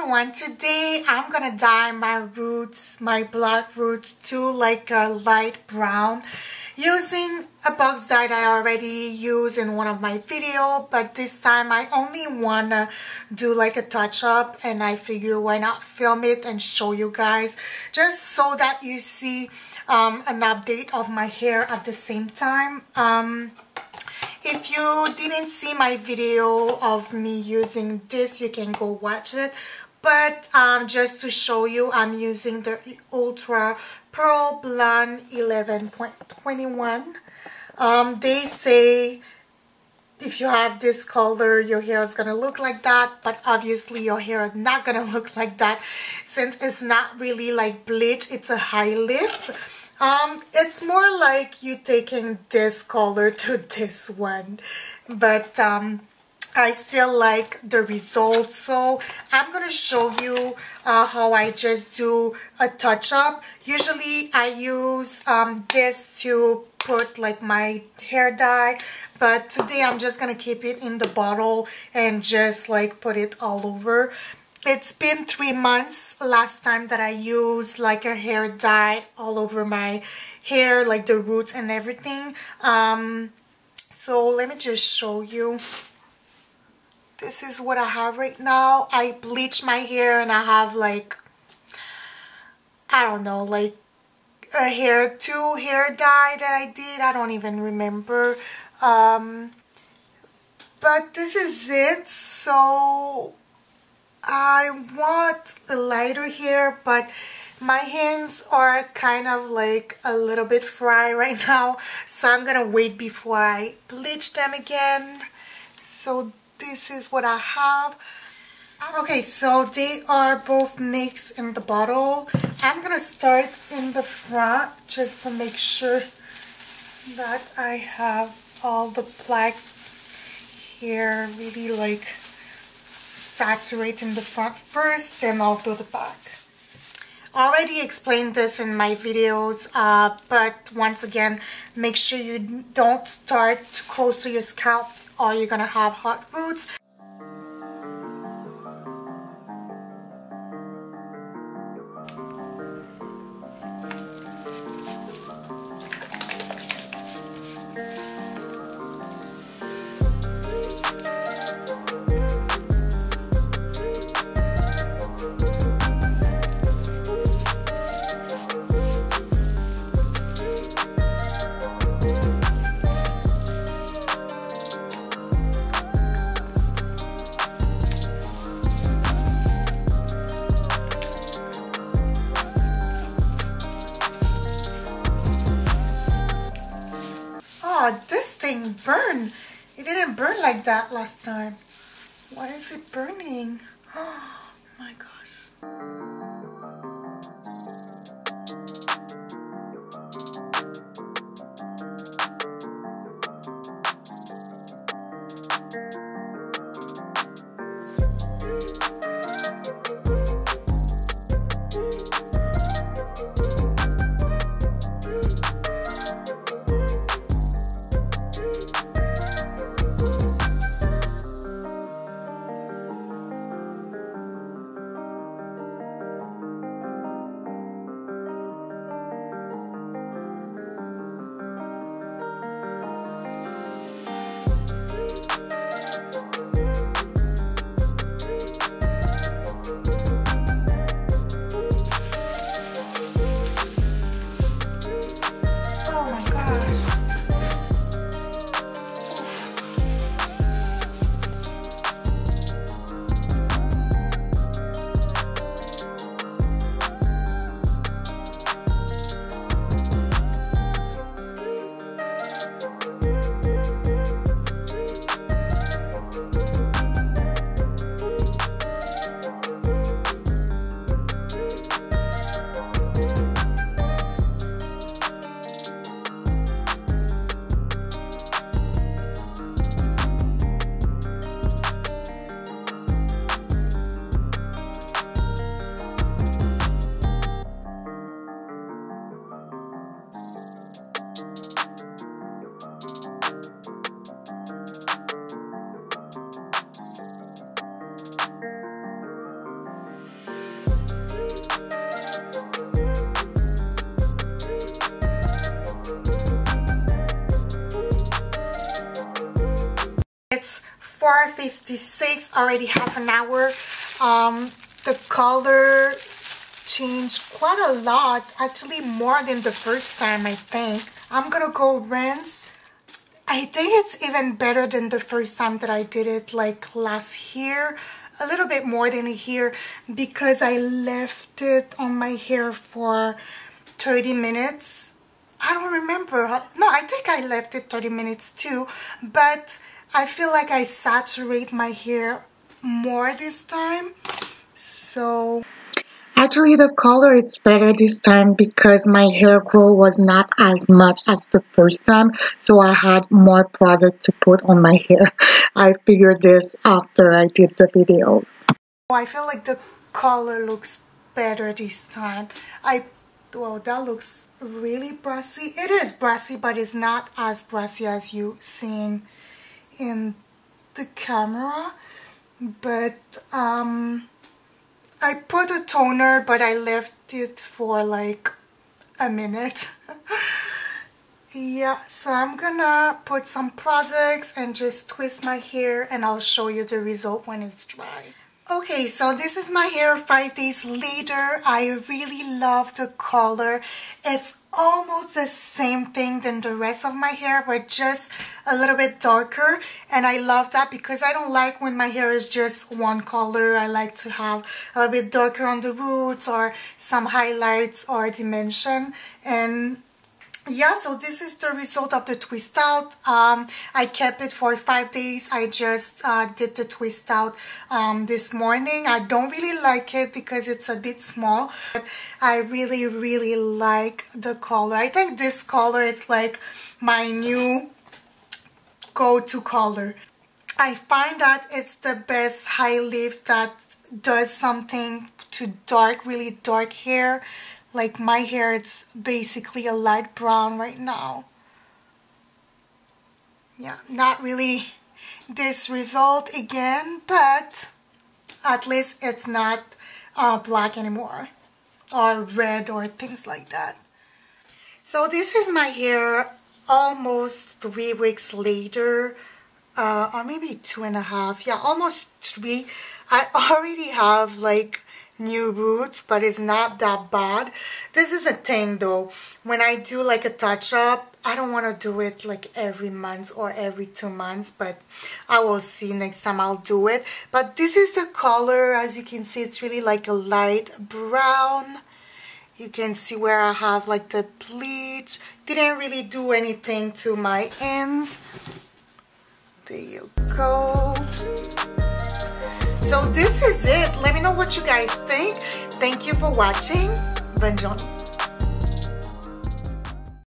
everyone, today I'm gonna dye my roots, my black roots, to like a light brown using a box dye that I already used in one of my videos, but this time I only wanna do like a touch up, and I figure why not film it and show you guys just so that you see an update of my hair at the same time. If you didn't see my video of me using this, you can go watch it, but just to show you, I'm using the Ultra Pearl Blonde 11.21. They say if you have this color, your hair is gonna look like that, but obviously your hair is not gonna look like that since it's not really like bleach, it's a high lift. It's more like you taking this color to this one, but I still like the result, so I'm gonna show you how I just do a touch-up. Usually I use this to put like my hair dye, but today I'm just gonna keep it in the bottle and just like put it all over. It's been 3 months last time that I used like a hair dye all over my hair, like the roots and everything. So let me just show you. This is what I have right now. I bleached my hair and I have like, I don't know, like a hair, two hair dye that I did. I don't even remember. But this is it. So I want a lighter hair, but my hands are kind of like a little bit fry right now, so I'm gonna wait before I bleach them again. So this is what I have. Okay, so they are both mixed in the bottle. I'm gonna start in the front just to make sure that I have all the black hair really like saturate in the front first, then I'll do the back. I already explained this in my videos, but once again, make sure you don't start too close to your scalp or you're gonna have hot roots. This thing burned. It didn't burn like that last time. Why is it burning? Oh my gosh. 4:56, already half an hour. The color changed quite a lot, actually more than the first time, I think. I'm gonna go rinse. I think it's even better than the first time that I did it, like last year. A little bit more than a year, because I left it on my hair for 30 minutes. I don't remember. No, I think I left it 30 minutes too, but I feel like I saturate my hair more this time. So actually the color is better this time because my hair growth was not as much as the first time, so I had more product to put on my hair. I figured this after I did the video. Oh, I feel like the color looks better this time. Well, that looks really brassy. It is brassy, but it's not as brassy as you seeing in the camera. But I put a toner, but I left it for like a minute. Yeah, so I'm gonna put some products and just twist my hair, and I'll show you the result when it's dry. Okay, so this is my hair 5 days later. I really love the color. It's almost the same thing than the rest of my hair, but just a little bit darker, and I love that because I don't like when my hair is just one color. I like to have a little bit darker on the roots or some highlights or dimension. And yeah, so this is the result of the twist out. I kept it for 5 days. I just did the twist out this morning. I don't really like it because it's a bit small, but I really, really like the color. I think this color is like my new go-to color. I find that it's the best high lift that does something to dark, really dark hair. Like my hair, it's basically a light brown right now. Yeah, not really this result again, but at least it's not black anymore, or red or things like that. So this is my hair almost 3 weeks later, or maybe 2.5. Yeah, almost 3. I already have like new roots, but it's not that bad. This is a thing though, when I do like a touch-up, I don't want to do it like every month or every 2 months, but I will see next time I'll do it. But this is the color. As you can see, it's really like a light brown. You can see where I have like the bleach. Didn't really do anything to my ends. There you go. So this is it. Let me know what you guys think. Thank you for watching. Bonne journée.